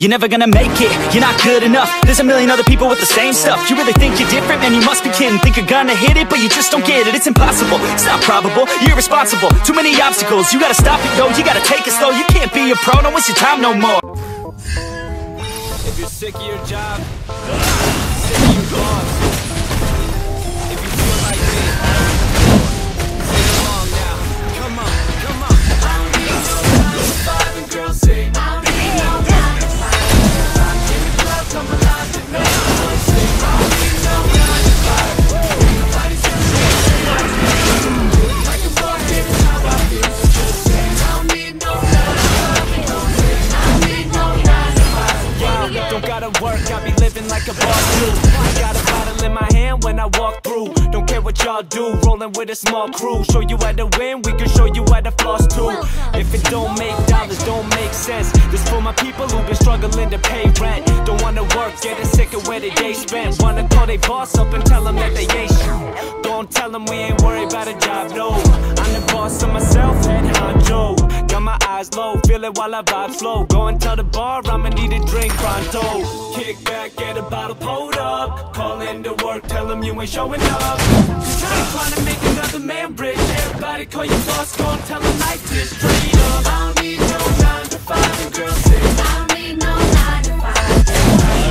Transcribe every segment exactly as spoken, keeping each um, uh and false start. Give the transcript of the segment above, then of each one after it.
You're never gonna make it, you're not good enough. There's a million other people with the same stuff. You really think you're different, man, you must be kidding. Think you're gonna hit it, but you just don't get it. It's impossible, it's not probable, you're irresponsible. Too many obstacles, you gotta stop it, yo. You gotta take it slow, you can't be a pro. No, it's your time no more. If you're sick of your job, sick of your boss. If you feel like this, sing along now. Come on, come on. I don't need no nine to five and girls say I don't need no I'm alive and no one's safe. I don't need no nine to five. Nobody's gonna say like a boy, every time I feel so sick. I don't need no nine to five. I don't need no nine to five. Wow, don't gotta work, I be living like a boss too. I got a bottle in my hand when I walk through. Don't care what y'all do, rolling with a small crew. Show you how to win, we can show you how to floss too. If it don't make dollars, don't make sense. This for my people who've been struggling to pay rent. Don't wanna work, getting sick of where the day spent. Wanna call they boss up and tell them that they ain't shit. Don't tell them we ain't worried about a job, no. I'm the boss of myself and Hanjo. Got my eyes low, feel it while I vibe slow. Go and tell the bar I'ma need a drink pronto. Kick back, get a bottle pulled up. Call in to work, tell them you ain't showing up. I'm trying to make another man rich. Everybody call your boss, go and tell them like this. Straight up, I don't need no nine to five and girls say I don't need no nine to five.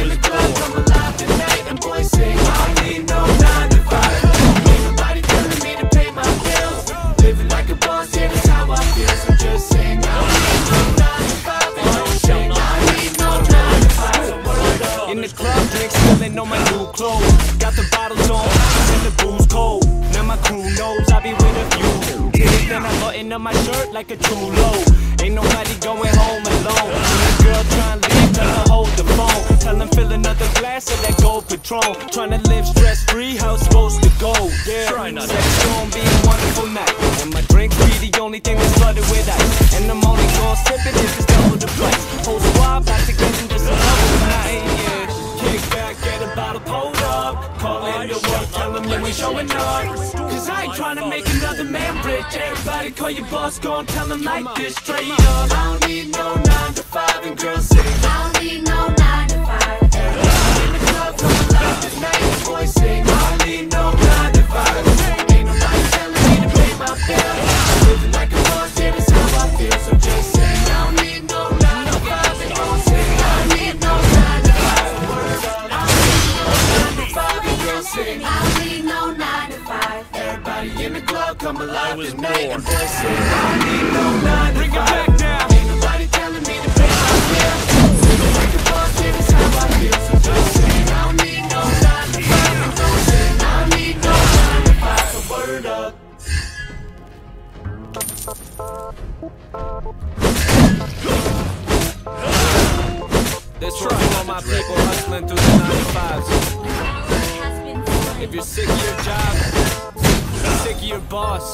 In the club, I'm alive tonight and boys say I don't need no nine to five. Ain't nobody telling me to pay my bills. Living like a boss, yeah, that's how I feel. So just say I don't need no nine to five and don't say I need no nine to five. In the club, drinks spilling on my new clothes. Got the bottles on and the booze cold. Now my crew knows I be with a few. Then I button up my shirt like a chulo. Ain't nobody going home alone. When the girl tryna leave, tell her hold the phone. Tell them fill another glass of that gold Patron. Tryna live stress free, how it's supposed to go? Yeah, try not. Sex gon' be a wonderful night. And my drink be the only thing that's flooded with ice. And I'm only gon' sip it if it's double the price. Whole squad about to get them just a double night. Yeah, kick back, get a bottle pulled up. Call in your work, tell them you ain't showing up. Cause I ain't tryna make another man rich. Everybody call your boss, gon' tell them like this. Straight up, I don't need no nine to five and girls say I don't need no nine to five. Everybody in the club, come alive tonight. Boys say I don't need no nine to five. Ain't nobody telling me to pay my bills. Living like a boss, yeah, that's how I feel. So just say I don't need no nine to five and girls say I don't need no nine to five. I don't need no nine to five and girls say I don't need no nine to five. Everybody in the club, come alive tonight. And boys say I don't need no nine to five. Bring it back down. There's trouble on my people hustling through the nine to fives. If you're sick of your job, if you're sick of your boss,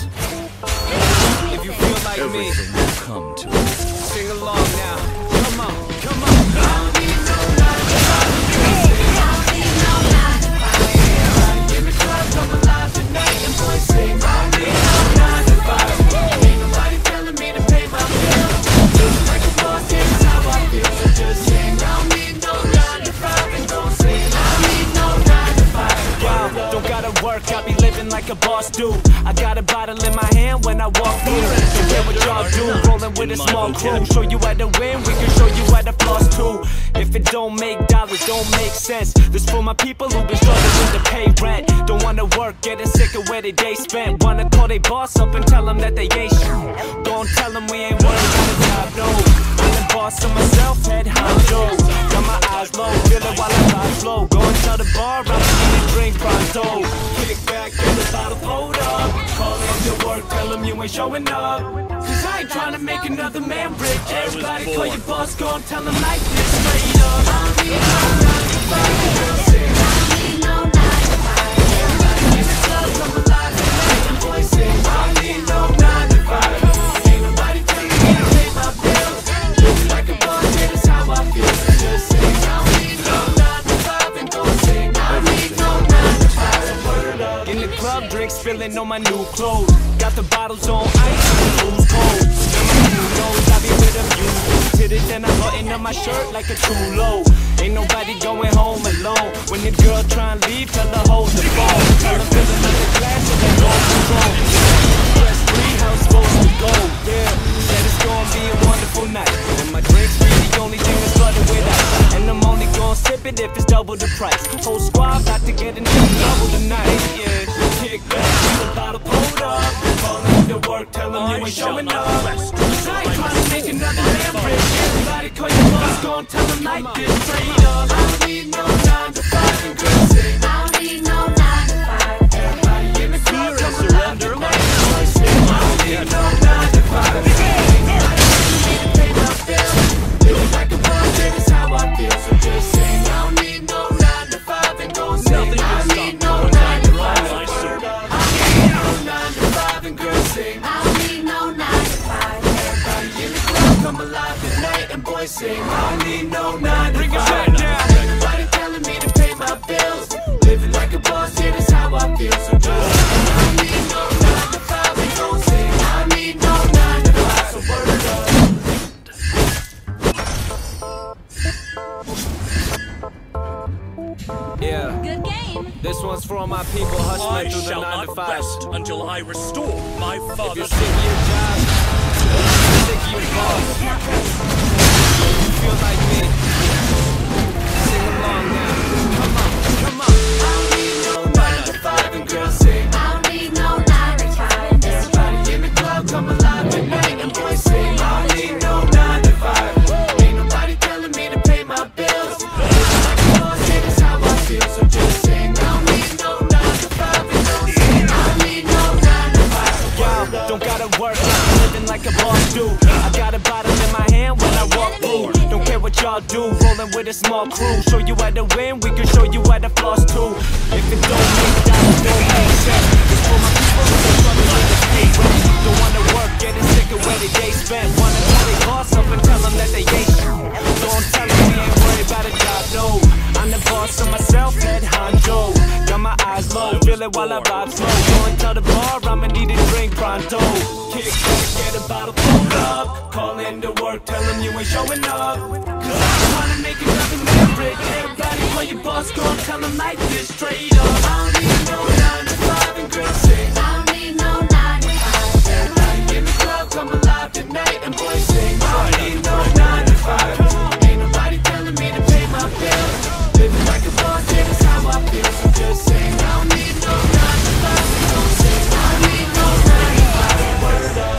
if you feel like me, sing along now. Come on, come on. I don't need no nine to five. I don't need no nine to five. Everybody in the club, come alive tonight. And boys say I don't need no nine to five. Got me living like a boss dude. I got a bottle in my hand when I walk through. Don't care what y'all do, rolling with a small crew. Show you how to win, we can show you how to floss too. If it don't make dollars, don't make sense. This for my people who've been struggling to pay rent. Don't wanna work, getting sick of where they day spent. Wanna call they boss up and tell them that they ain't shit. Don't tell them we ain't worried about a job, no. Boss of myself, head honcho. Got my eyes low, feel it while I vibe slow. Go and tell the bar, I'm gonna drink pronto. Kick back, get the bottle pulled up. Call in your work, tell them you ain't showing up. Cause I ain't tryna make another man rich. Everybody call your boss, go and tell them like this. Straight up, I don't need no nine to five. Everybody in the club, come alive tonight. And boys say I don't need no nine to five. Spilling on my new clothes. Got the bottles on ice, the booze cold. Now my new nose, I be with a few. Hit it, then I button up my shirt like a culo. Ain't nobody going home alone. When your girl try and leave, tell her hold the phone. Tell her fill another glass so they don't control. Press three, how it's supposed to go. Yeah, that it's gonna be a wonderful night. And my drink's free, the only thing that's flooded with ice. And I'm only gonna sip it if it's double the price. Whole squad got to get another double tonight. Yeah, kick back, the bottle pulled up. Falling to work, tell them you ain't showing up. Another damn break. Everybody call your boss, go and tell them like this. Straight up, I don't need no time to fight and good sing. I don't need no nine to fight. Everybody in the crowd, come around your way. I don't need no nine to fight. I don't need to pay my bills. Living like a boss, that is how I feel. So just sing, I don't need no nine to five and go sing. I don't need no nine to five. I don't need no nine to five and go sing. I don't need no nine to five. Everybody in the crowd, come alive tonight and boys sing. I don't need no nine to five. Everybody telling me to pay my bills. Living like a boss, it is how I feel. So just I don't need no nine to five and go sing. I don't need no nine to five. So word it up. Yeah. Good game. This one's for all my people hustling through the nine to five. I shall not rest until I restore my father. If you're sick of your job, sick of your boss, if you feel like me, sing along now. Come on, come on. I don't need no nine to five and girls sing. I don't need no nine to five. Everybody in the club, come alive tonight and boys sing. I don't need no nine to five. Like a boss do. I got a bottle in my hand when I walk through. Don't care what y'all do, rolling with a small crew. Show you how to win, we can show you how to floss too. If it don't make dollars, don't make sense. It's for my people who are struggling with the street. Don't wanna work, getting sick of where the day spent. Wanna tell they boss up and tell them that they ain't true. Don't tell me you ain't worried about a job, no. I'm the boss of myself at Hondo. Got my eyes low, feel it while I vibe slow. Go and tell the bar I'ma need a drink pronto. Kick back, get a bottle pulled up. Call in to work, tell them you ain't showing up. Cause I don't wanna make it nothing different. Everybody call your boss, go and tell them like this. Straight up, I don't need no nine to five and girls sing. I don't need no nine to five. Everybody in the club, come alive tonight and boys sing. I don't need no nine to five. Ain't nobody telling me to pay my bills. Living like a boss, it is how I feel. So just sing. I don't need no nine to five. Don't sing. I don't need no nine to five.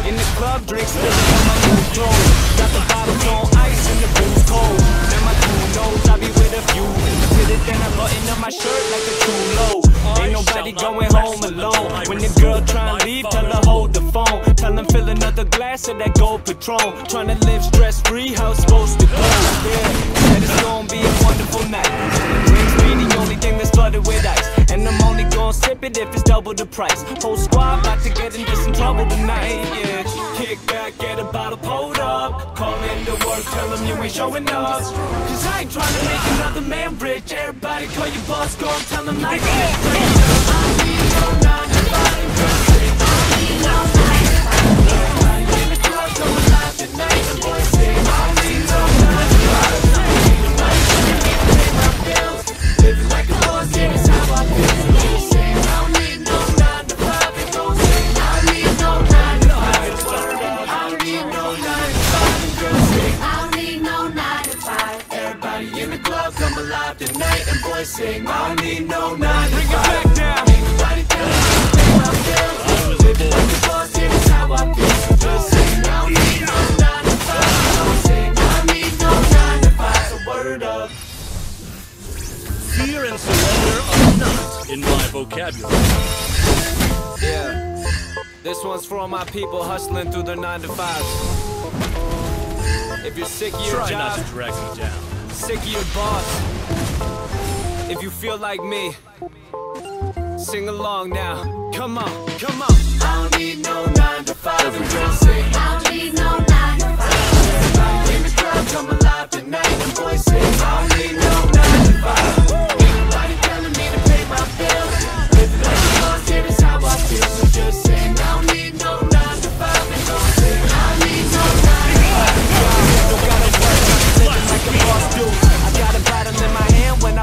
In the club, drinks spilling on my new clothes. Got the bottles on ice and the booze cold. Now my crew knows I be with a few. Did it then I button up my shirt like a culo. Ain't nobody going home alone. When the girl try and leave, tell her hold the phone. Tell them fill another glass of that Gold Patron. Trying to live stress free, how it's supposed to go. Yeah. It's gonna be a wonderful night. Drinks be the only thing that's flooded with ice. And I'm only gonna sip it if it's double the price. Whole squad about to get into some trouble tonight, yeah. Kick back, get a bottle pulled up. Call in to work, tell them you ain't showing up. Cause I ain't trying to make another man rich. Everybody call your boss, go and tell them like this. I need no nine to five and girls sing. I need no nine to five. Everybody in the club, go alive tonight and boys sing. I need no nine to five. Living like a boss, yeah, that's how I feel. Just sing, I don't need no nine to five and go sing. I don't need no nine to five. I don't need no nine to five and girls sing. I don't need no nine to five. Everybody in the club, come alive tonight and boys sing. I don't need no nine to five. Ain't nobody telling me to pay my bills. Living like a boss, yeah, that's how I feel. Just sing, I don't need no nine to five and go sing. I don't need no nine to five. So word up. Fear and surrender are not in my vocabulary. Yeah, this one's for all my people hustling through their nine to fives. If you're sick of your Try job, not to drag me down. Sick of your boss. If you feel like me, sing along now. Come on, come on. I don't need no nine to five. I don't need no nine to five. Everybody in the crowd, come alive tonight and boys sing. I don't need no nine to five. Don't gotta work,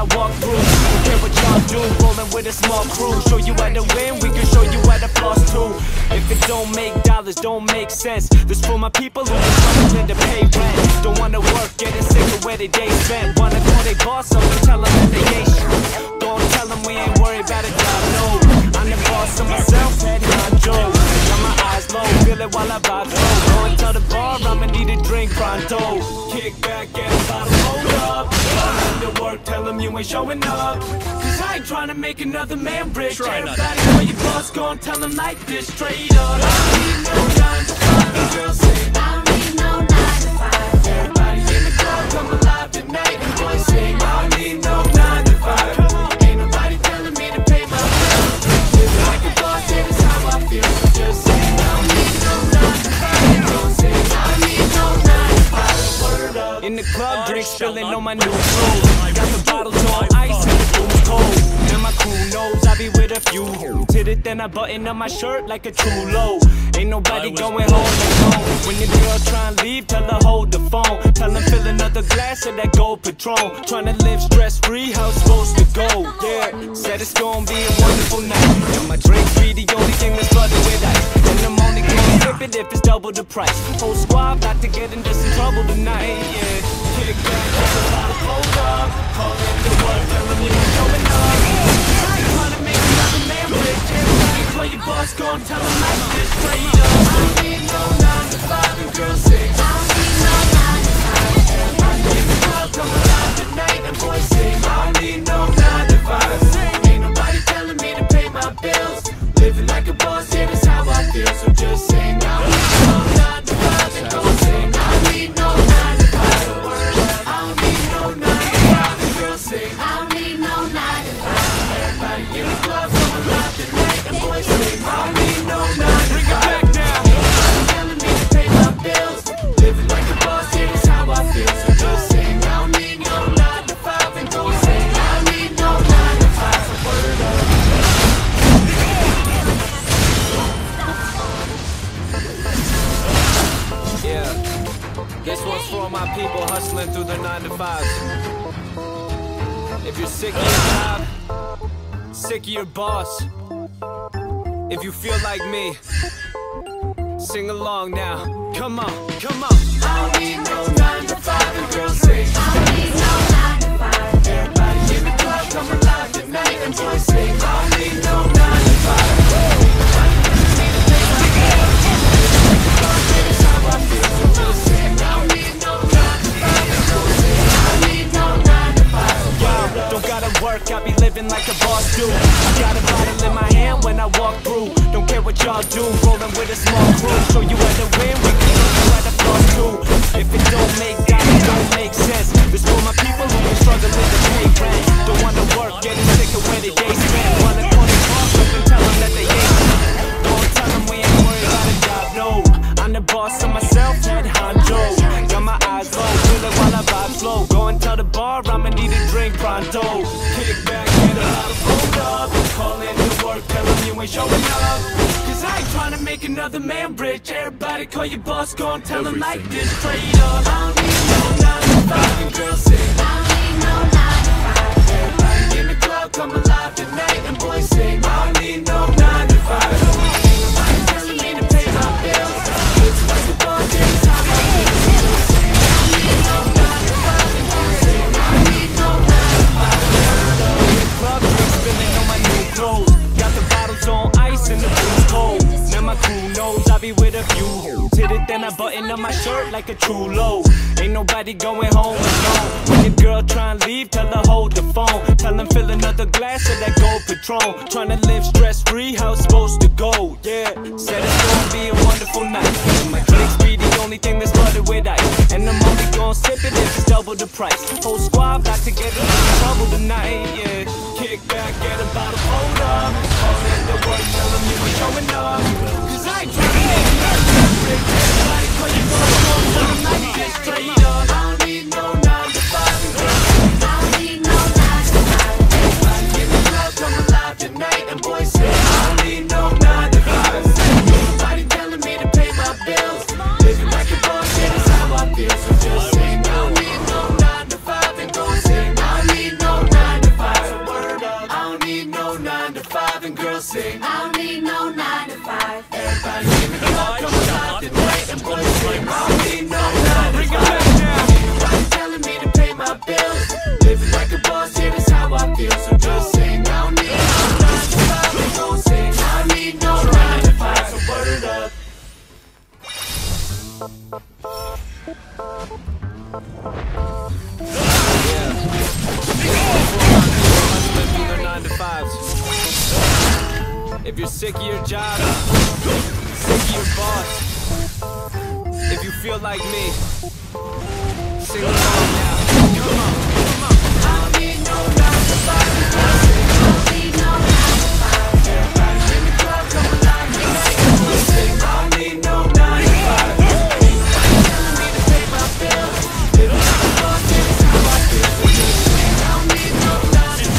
I walk through. Don't care what y'all do, rolling with a small crew. Show you how to win, we can show you how to floss too. If it don't make dollars, don't make sense. This for my people who are struggling to pay rent. Don't wanna work, getting sick of where they day spent. Wanna call they boss up and tell them that they ain't shit. Don't tell them we ain't worried about it, y'all know. I'm the boss of myself, had my joke. Got my eyes low, feel it while I vibe low. Go and tell the bar I'ma need a drink pronto. Kick back, get a bottle, hold up. To work, tell him you ain't showing up. Cause I ain't trying to make another man rich. Everybody know your boss, go and tell him like this. Straight up, I need no time to find the girls say I need no nine to five. Everybody in the club, come alive tonight. The boys say I need no nine to five. Ain't nobody telling me to pay my bills. Just like a boss, it is how I feel. Just say I need no nine to five. Don't say I need no nine to five. Word up. In the club, drinks spilling on my new crew. Got the bottles on ice and the room's cold. And my crew knows I be with a few. Did it then I button up my shirt like a true low. Ain't nobody going home alone. When the girl tryna leave, tell her hold the phone. Tell her fill another glass of that Gold Patron. Tryna live stress free, how it's supposed to go. Yeah, said it's gonna be a wonderful night. And my drink be the only thing that's flooded with ice. And I'm only gonna flip it if it's double the price. Whole squad about to get into some trouble tonight. Yeah, kick back, that's a lot of hold up. Call in the work, tell them you ain't showing up. I ain't tryna make another man rich. Everybody play your boss, go and tell them like this. Straight up, I need no nine to five and girls say I need no nine to five. Everybody in the club, come alive tonight. And boys say I need no nine to five. Ain't nobody telling me to pay my bills. Living like a boss, yeah, that's how I feel. So just say I need no nine to five and girls say I need no nine to five. I don't need no nine to five and girls say I don't need no nine to five. Everybody in the club, come alive tonight. And boys say I need no nine to five. This one's for all my people hustling through their nine to fives. If you're sick of your job, sick of your boss, if you feel like me, sing along now. Come on, come on. I don't need no nine to five, and girls say I need no nine to five. Everybody in the club, come alive tonight, and boys say I need no nine to five. I be living like a boss do. I got a bottle in my hand when I walk through. Don't care what y'all do, rolling with a small crew. Show you how to win, we can show you how to floss too. If it don't make dollars, don't make sense. This for my people who been struggling to pay rent. Don't wanna work, getting sick of where the day spent. Wanna call the boss up and tell them that they ain't. Don't tell them we ain't worried about a job, no. I'm the boss of myself, head honcho. Got my eyes low, feel it while I vibe slow. Go and tell the bar I'ma need a drink pronto. Kick back, get a lot of hold up. Call in to work, tell them you ain't showing up. Cause I ain't tryna make another man rich. Everybody call your boss, go and tell him like this. Straight up, I don't need no nine to five. And girls say I need no nine to five. Everybody in the club, come alive tonight. And boys say I need no nine to five. My shirt like a true low. Ain't nobody going home alone. When your girl tryna leave, tell her hold the phone. Tell them fill another glass of that Gold Patron. Tryna live stress free, how it's supposed to go. Yeah, said it's gonna be a wonderful night. And my drinks be the only thing that's flooded with ice. And I'm only gonna sip it if it's double the price. Whole squad about to get into trouble tonight. Yeah, kick back, get a bottle, hold up. Call in the work, tell them you ain't showing up. Cause I ain't tryna make nothing rich. When you go, I'm like this straight up. I don't need no nine to five. I don't need no nine to five. Everybody in the club, come alive tonight. And boys say I don't need no nine to five. Nobody telling me to pay my bills. Living like a boss, yeah, that's how I feel. So just say I don't need no nine to five. And go say I need no nine to five. sing. I don't need no nine to five. Everybody give me the light, come inside the night and wanna sing. I don't need no nine to five. Everybody's telling me to pay my bills. Living like a boss, here is how I feel. So just sing. I don't need no nine to five. We're gon' sing. I don't need no nine to five. So word it up. If you're sick of your job, sick of your boss, if you feel like me, sing along now. Come on, come on. I don't need no nine to five. I don't need no nine to five. Everybody in the club, come along now. I don't need no nine to five. Everybody telling me to pay my bills. If I'm the boss, then it's how I feel. So just sing. I don't need no nine to five. I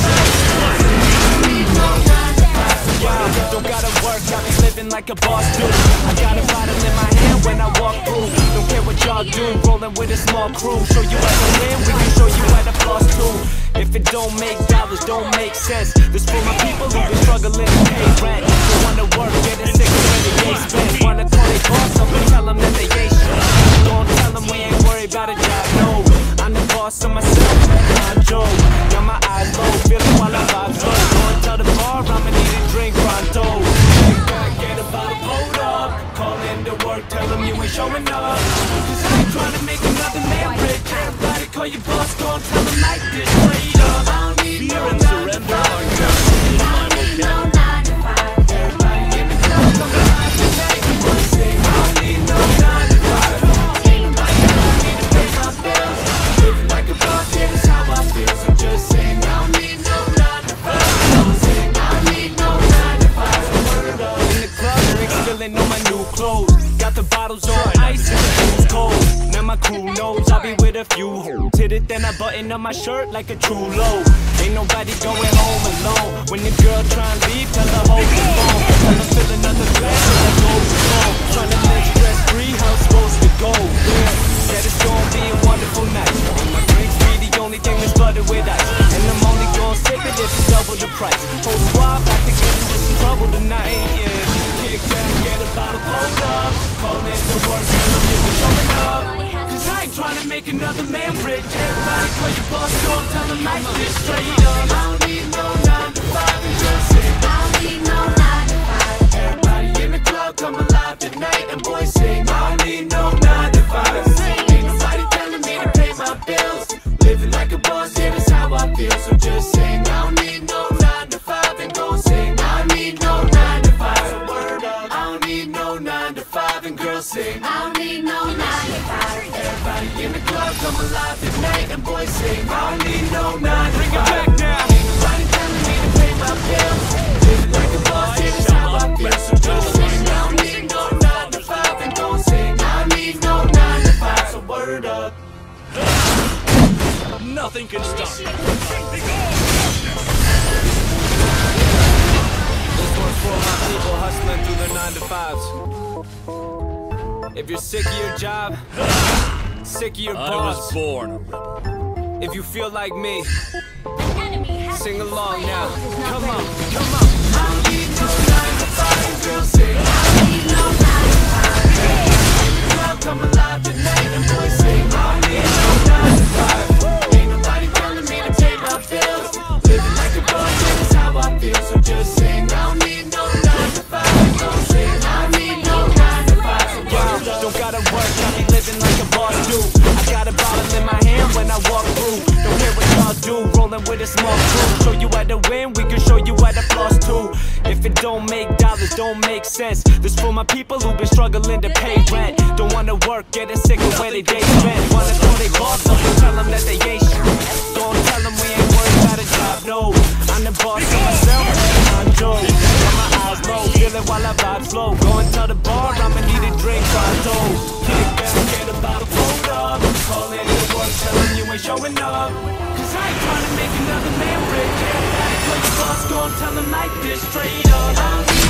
don't need no nine to five. Yeah. Don't gotta work, I be living like a boss dude. I got a bottle in my hand when I walk through. Don't care what y'all do, rolling with a small crew. Show you how to win, we can show you how to floss too. If it don't make dollars, don't make sense. This for my people who been struggling to pay rent. Don't wanna work, getting sick of where they ain't spent. Wanna call they boss up and tell them that they ain't shit. Don't tell them we ain't worried about a job, no. I'm the boss of myself, I'm Joe. Got my eyes low, feeling while I vibe slow. Going to the bar, I'ma need a drink pronto. Take back, get a bottle, hold up. Call into work, tell them you ain't showing up. Cause I ain't trying to make another man rich. Everybody call your boss, go and tell them like this. Straight up, I don't need no nine to five. I don't need no nine to five. Everybody give me love, come alive tonight. You wanna sing, I don't need no nine to five. Everybody telling me to pay my bills. Living like a boss, yeah, that's how I feel. So just sing, I don't need no nine to five. Don't sing, I don't need no nine to five. So word it up. In the club, drinks spilling on my new clothes. Got the bottles on ice, it's cold. Now my crew knows I'll be with a few hoes. Hit it, then I button up my shirt like a true low. Ain't nobody going home alone. When your girl try and leave, tell her hold the phone. Tell her fill another glass, tell her go to home. Trying to live stress free, how it's supposed to go. Yeah, said it's gonna be a wonderful night. My drinks be the only thing that's flooded with ice. And I'm only gonna sip it if it's double the price. Whole squad back together with some trouble tonight, yeah. Kick back, get a bottle, hold up. Call in the work, tell them you ain't showing up. Cause I ain't trying to make another man rich. Everybody call your boss, don't tell them like this. Straight up, I don't need no nine to five. And just sing, I don't need no nine to five. Everybody in the club, come alive tonight. And boys sing, I don't need no nine to five. Ain't nobody telling me to pay my bills. Living like a boss, yeah, that's how I feel. So just sing, I don't need no nine to five. And go sing, I don't need no nine to five. And girls sing, I don't need no nine to five. Everybody in the club, come alive tonight. And boys sing, I don't need no nine to five. Bring it back now. Ain't nobody telling me to pay my bills. Living like a boss, here is how I feel. So just sing, I don't need no nine to five. And don't sing, I don't need no nine to five. So word up. Nothing can stop. This one's for my people hustling through their nine to fives. If you're sick of your job, sick of your boss, I was born a rebel. If you feel like me, sing along now. Come on, come on. I don't need no nine to five. Girls sing, I don't need no nine to five. Hey, girl, come alive tonight. And boys sing, I don't need no nine to five. Ain't nobody telling me to pay my bills. Living like a boss, yeah, that's how I feel. So just sing, I don't need no nine to five. Don't sing, I don't need no. Don't gotta work, I be living like a boss dude. I got a bottle in my hand when I walk through. Don't care what y'all do, rolling with a small crew. Show you how to win, we can show you how to floss too. If it don't make dollars, don't make sense. This for my people who been struggling to pay rent. Don't wanna work, getting sick of where they day spent. Wanna throw they boss up and tell them that they ain't shit. Don't tell them we ain't worried about a job, no. I'm the boss of myself, I'm Joe. Got my eyes low, feeling while I vibe slow. Going to the bar, I'ma need a drink, pronto. Kick back, get a bottle, hold up. Call in the work, tell them you ain't showing up. Cause I ain't trying to make another man rich. Everybody play the boss, go and tell them like this. Straight up, I'm